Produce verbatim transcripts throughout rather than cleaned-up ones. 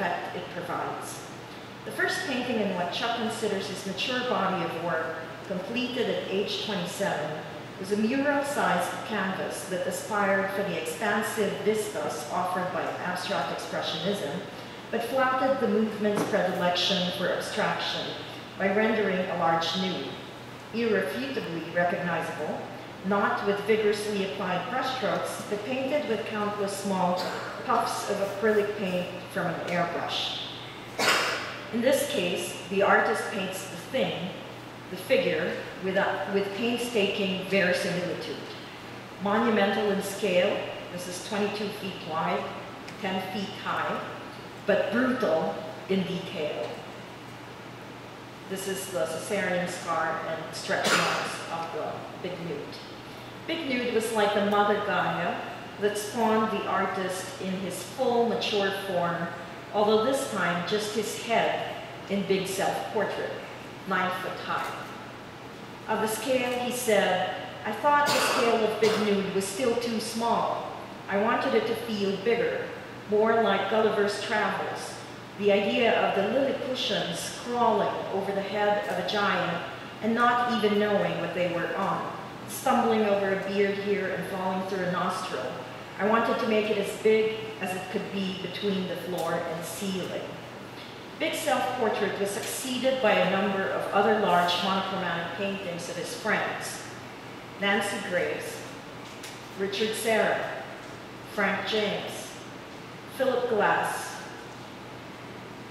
effect it provides. The first painting in what Chuck considers his mature body of work, completed at age twenty-seven, was a mural-sized canvas that aspired for the expansive vistas offered by abstract expressionism, but flouted the movement's predilection for abstraction by rendering a large nude, irrefutably recognizable, not with vigorously applied brushstrokes, but painted with countless small puffs of acrylic paint from an airbrush. In this case, the artist paints the thing, the figure, with, a, with painstaking verisimilitude. Monumental in scale, this is twenty-two feet wide, ten feet high, but brutal in detail. This is the Caesarean scar and stretch marks of the Big Nude. Big Nude was like the mother Gaia that spawned the artist in his full, mature form, although this time just his head in big self-portrait, nine foot high. Of the scale, he said, "I thought the scale of Big Nude was still too small. I wanted it to feel bigger, more like Gulliver's Travels, the idea of the lily cushions crawling over the head of a giant and not even knowing what they were on, stumbling over a beard here and falling through a nostril. I wanted to make it as big as it could be between the floor and ceiling." Big Self-Portrait was succeeded by a number of other large monochromatic paintings of his friends: Nancy Graves, Richard Serra, Frank James, Philip Glass.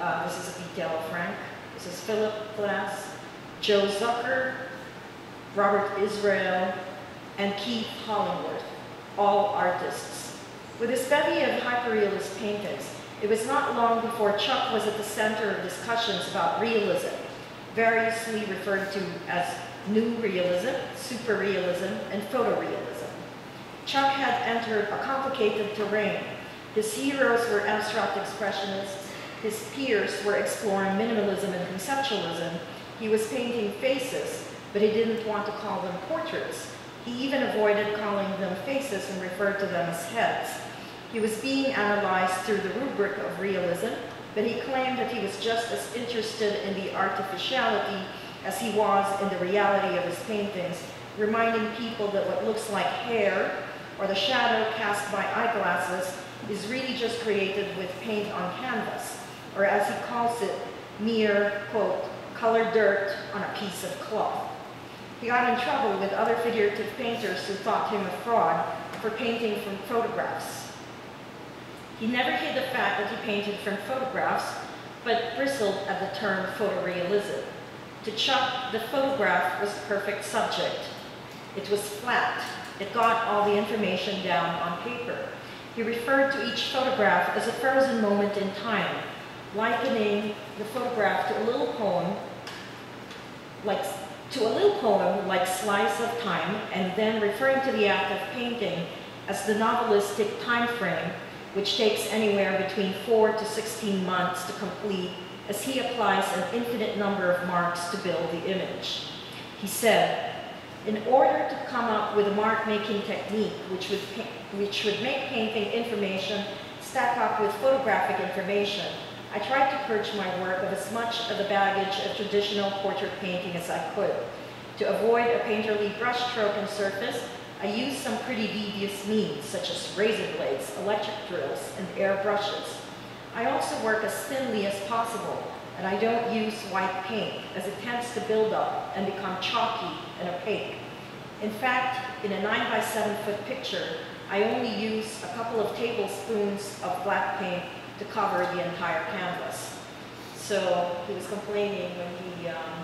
Uh, this is a detail of Frank. This is Philip Glass, Joe Zucker, Robert Israel, and Keith Hollingworth, all artists. With his bevy of hyperrealist paintings, it was not long before Chuck was at the center of discussions about realism, variously referred to as new realism, super realism, and photorealism. Chuck had entered a complicated terrain. His heroes were abstract expressionists, his peers were exploring minimalism and conceptualism. He was painting faces, but he didn't want to call them portraits. He even avoided calling them faces and referred to them as heads. He was being analyzed through the rubric of realism, but he claimed that he was just as interested in the artificiality as he was in the reality of his paintings, reminding people that what looks like hair or the shadow cast by eyeglasses is really just created with paint on canvas, or as he calls it, mere, quote, colored dirt on a piece of cloth. He got in trouble with other figurative painters who thought him a fraud for painting from photographs. He never hid the fact that he painted from photographs, but bristled at the term photorealism. To Chuck, the photograph was the perfect subject. It was flat. It got all the information down on paper. He referred to each photograph as a frozen moment in time, likening the photograph to a little poem, like to a little poem like slice of time, and then referring to the act of painting as the novelistic time frame, which takes anywhere between four to sixteen months to complete, as he applies an infinite number of marks to build the image. He said, "In order to come up with a mark-making technique which would, which would make painting information stack up with photographic information, I tried to purge my work of as much of the baggage of traditional portrait painting as I could. To avoid a painterly brushstroke and surface, I used some pretty devious means, such as razor blades, electric drills, and air brushes. I also work as thinly as possible, and I don't use white paint, as it tends to build up and become chalky and opaque. In fact, in a nine by seven foot picture, I only use a couple of tablespoons of black paint to cover the entire canvas." So he was complaining when he um,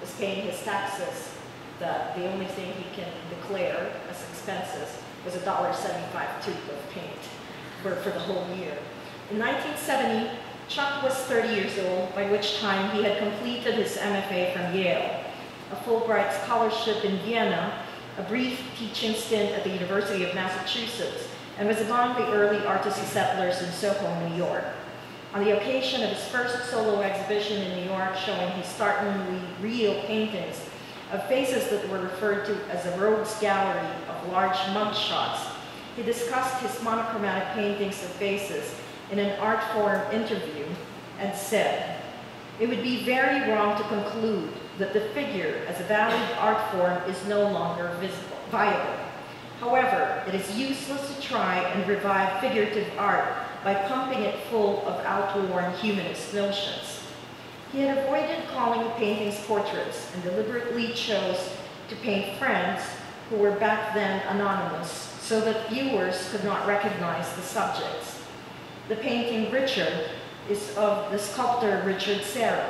was paying his taxes that the only thing he can declare as expenses was a dollar seventy-five tube of paint for, for the whole year. In nineteen seventy, Chuck was thirty years old, by which time he had completed his M F A from Yale, a Fulbright scholarship in Vienna, a brief teaching stint at the University of Massachusetts, and was among the early artists and settlers in Soho, New York. On the occasion of his first solo exhibition in New York, showing his startlingly real paintings of faces that were referred to as a Rhodes gallery of large mug shots, he discussed his monochromatic paintings of faces in an art forum interview and said, "It would be very wrong to conclude that the figure as a valid art form is no longer visible, viable. However, it is useless to try and revive figurative art by pumping it full of outworn humanist notions." He had avoided calling paintings portraits and deliberately chose to paint friends who were back then anonymous so that viewers could not recognize the subjects. The painting Richard is of the sculptor Richard Serra,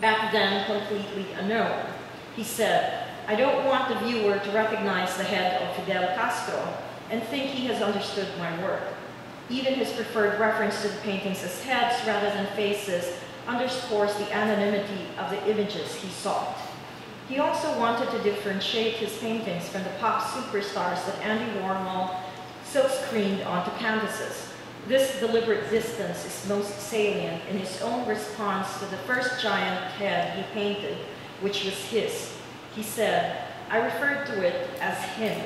back then completely unknown. He said, "I don't want the viewer to recognize the head of Fidel Castro and think he has understood my work." Even his preferred reference to the paintings as heads rather than faces underscores the anonymity of the images he sought. He also wanted to differentiate his paintings from the pop superstars that Andy Warhol silkscreened onto canvases. This deliberate distance is most salient in his own response to the first giant head he painted, which was his. He said, "I referred to it as him."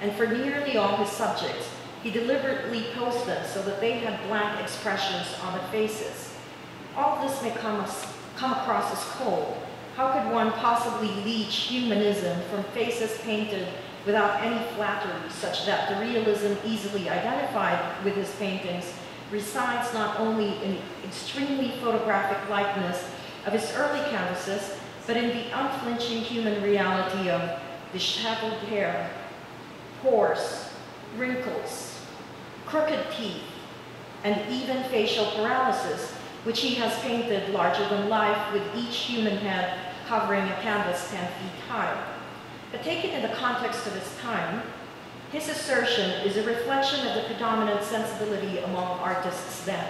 And for nearly all his subjects, he deliberately posed them so that they had blank expressions on the faces. All this may come, as, come across as cold. How could one possibly leech humanism from faces painted without any flattery, such that the realism easily identified with his paintings resides not only in the extremely photographic likeness of his early canvases, but in the unflinching human reality of disheveled hair, pores, wrinkles, crooked teeth, and even facial paralysis, which he has painted larger than life, with each human head covering a canvas ten feet high. But taken in the context of his time, his assertion is a reflection of the predominant sensibility among artists then.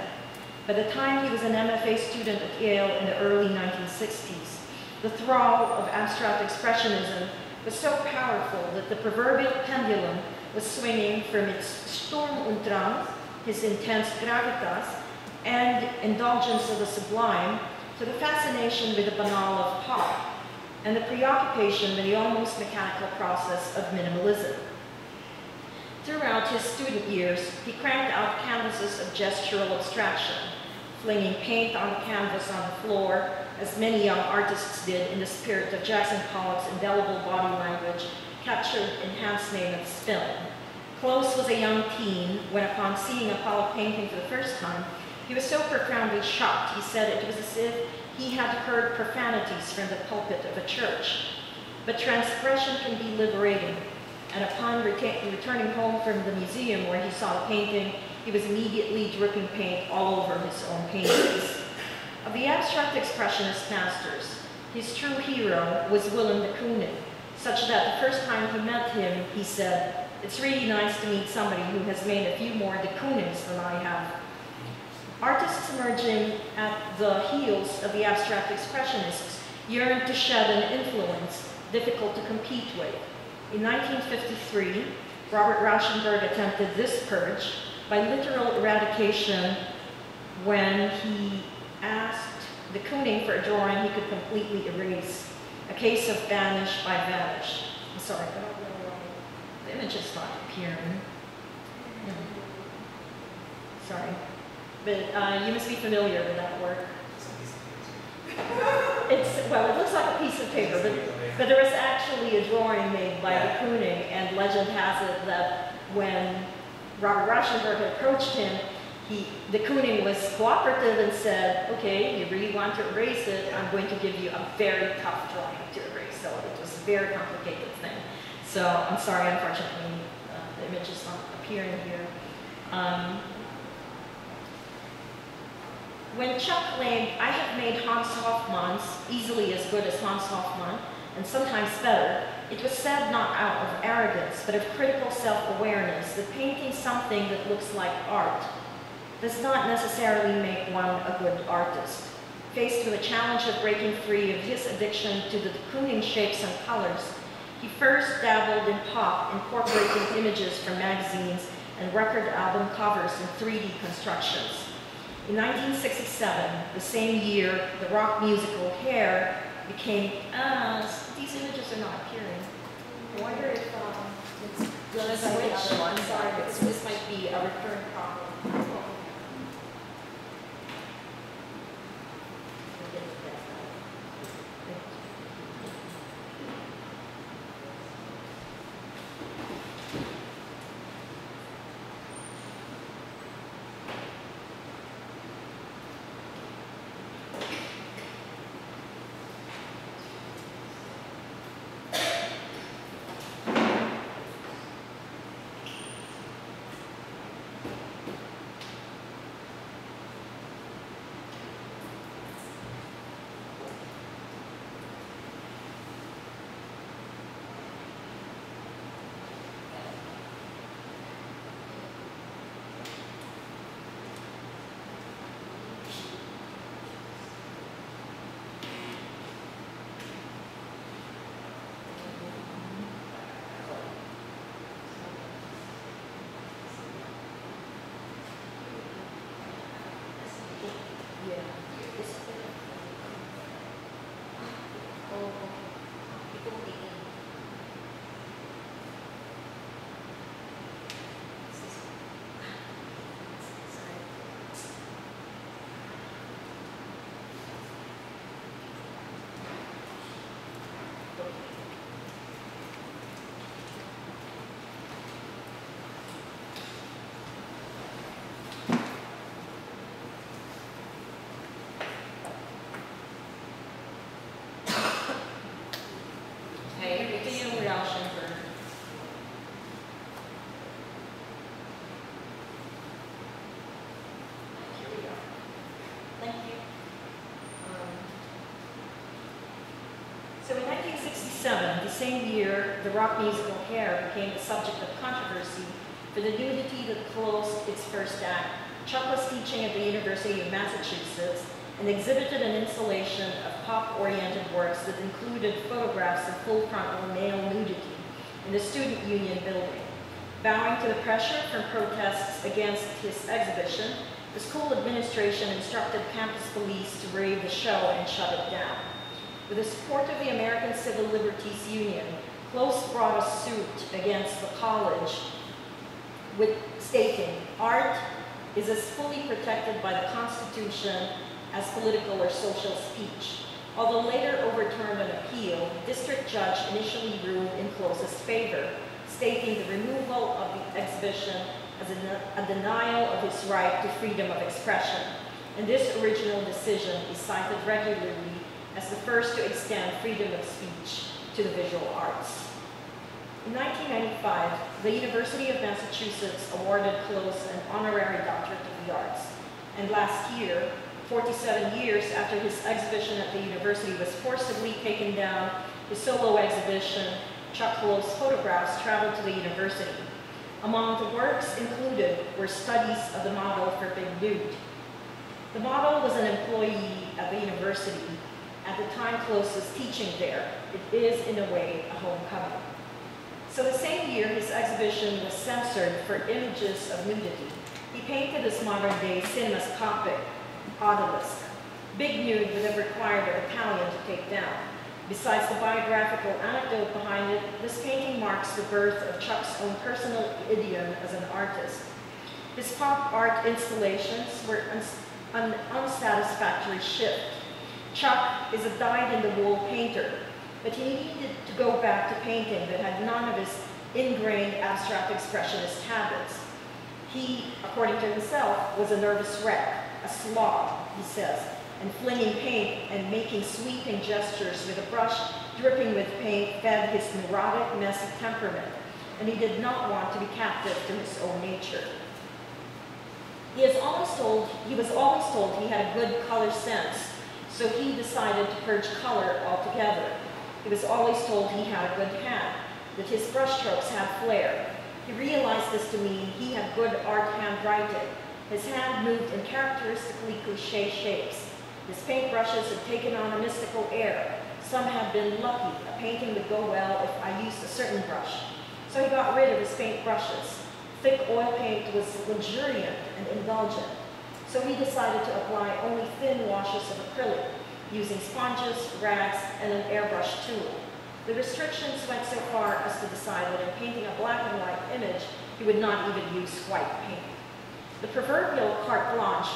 By the time he was an M F A student at Yale in the early nineteen sixties, the thrall of abstract expressionism was so powerful that the proverbial pendulum was swinging from its Sturm und Drang, his intense gravitas, and indulgence of the sublime, to the fascination with the banal of pop, and the preoccupation with the almost mechanical process of minimalism. Throughout his student years, he cranked out canvases of gestural abstraction, flinging paint on the canvas on the floor, as many young artists did in the spirit of Jackson Pollock's indelible body language, captured in Hans Hoffmann's film. Close was a young teen when, upon seeing a Pollock painting for the first time, he was so profoundly shocked, he said it was as if he had heard profanities from the pulpit of a church. But transgression can be liberating, and upon returning home from the museum where he saw the painting, he was immediately dripping paint all over his own paintings. Of the abstract expressionist masters, his true hero was Willem de Kooning, such that the first time he met him, he said, "It's really nice to meet somebody who has made a few more de Koonings than I have." Artists emerging at the heels of the abstract expressionists yearned to shed an influence difficult to compete with. In nineteen fifty-three, Robert Rauschenberg attempted this purge by literal eradication when he asked de Kooning for a drawing he could completely erase. A case of vanish by vanish. I'm sorry, I don't know why the image is not appearing. Mm. Sorry. But uh, you must be familiar with that work. It's, well, it looks like a piece of paper, but, but there was actually a drawing made by de Kooning, and legend has it that when Robert Rauschenberg approached him, he, de Kooning was cooperative and said, "Okay, you really want to erase it, I'm going to give you a very tough drawing to erase." So it was a very complicated thing. So I'm sorry, unfortunately, uh, the image is not appearing here. Um, When Chuck claimed, "I have made Hans Hoffmann's easily as good as Hans Hoffmann, and sometimes better," it was said not out of arrogance, but of critical self-awareness that painting something that looks like art does not necessarily make one a good artist. Faced with the challenge of breaking free of his addiction to the de Kooning shapes and colors, he first dabbled in pop, incorporating images from magazines and record album covers and three D constructions. In nineteen sixty-seven, the same year the rock musical Hair became, uh, these images are not appearing. I wonder if um, it's, no, that's the other one. Sorry, but this might be a recurring problem. same year, the rock musical Hair became the subject of controversy for the nudity that closed its first act. Chuck was teaching at the University of Massachusetts and exhibited an installation of pop-oriented works that included photographs of full-frontal male nudity in the student union building. Bowing to the pressure from protests against his exhibition, the school administration instructed campus police to raid the show and shut it down. With the support of the American Civil Liberties Union, Close brought a suit against the college with stating, "Art is as fully protected by the Constitution as political or social speech." Although later overturned an appeal, the district judge initially ruled in Close's favor, stating the removal of the exhibition as a, a denial of his right to freedom of expression. And this original decision is cited regularly as the first to extend freedom of speech to the visual arts. In nineteen ninety-five, the University of Massachusetts awarded Close an honorary doctorate of the arts. And last year, forty-seven years after his exhibition at the university was forcibly taken down, his solo exhibition, Chuck Close Photographs, traveled to the university. Among the works included were studies of the model for Big Nude. The model was an employee at the university at the time Close was teaching there. It is, in a way, a homecoming. So the same year, his exhibition was censored for images of nudity. He painted this modern-day cinemascopic odalisque, Big Nude would have required an Italian to take down. Besides the biographical anecdote behind it, this painting marks the birth of Chuck's own personal idiom as an artist. His pop art installations were an unsatisfactory shift. Chuck is a dyed-in-the-wool painter, but he needed to go back to painting that had none of his ingrained abstract expressionist habits. He, according to himself, was a nervous wreck, a slob, he says, and flinging paint and making sweeping gestures with a brush dripping with paint fed his neurotic, messy temperament, and he did not want to be captive to his own nature. He, is always told, he was always told he had a good color sense, so he decided to purge color altogether. He was always told he had a good hand, that his brushstrokes had flair. He realized this to mean he had good art handwriting. His hand moved in characteristically cliché shapes. His paintbrushes had taken on a mystical air. Some had been lucky. A painting would go well if I used a certain brush. So he got rid of his paintbrushes. Thick oil paint was luxuriant and indulgent. So he decided to apply only thin washes of acrylic, using sponges, rags, and an airbrush tool. The restrictions went so far as to decide that in painting a black and white image, he would not even use white paint. The proverbial carte blanche,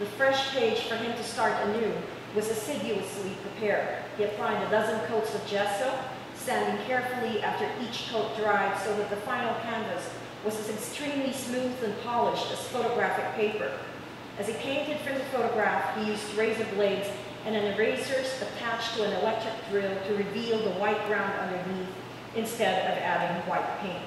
the fresh page for him to start anew, was assiduously prepared. He applied a dozen coats of gesso, sanding carefully after each coat dried so that the final canvas was as extremely smooth and polished as photographic paper. As he painted from the photograph, he used razor blades and an eraser attached to an electric drill to reveal the white ground underneath instead of adding white paint.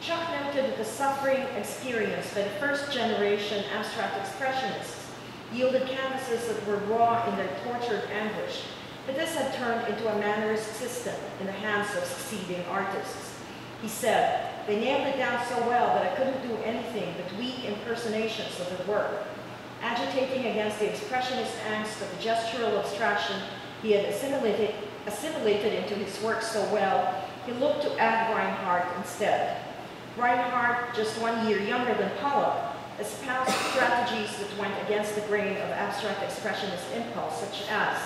Chuck noted that the suffering experienced by the first generation abstract expressionists yielded canvases that were raw in their tortured anguish, but this had turned into a mannerist system in the hands of succeeding artists. He said, "They nailed it down so well that I couldn't do anything but weak impersonations of the work." Agitating against the expressionist angst of the gestural abstraction he had assimilated, assimilated into his work so well, he looked to Ad Reinhardt instead. Reinhardt, just one year younger than Pollock, espoused strategies that went against the grain of abstract expressionist impulse, such as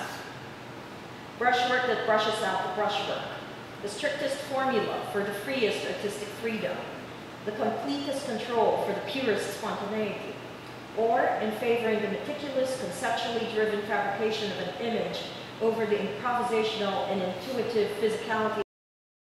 brushwork that brushes out the brushwork, the strictest formula for the freest artistic freedom, the completest control for the purest spontaneity, or in favoring the meticulous, conceptually driven fabrication of an image over the improvisational and intuitive physicality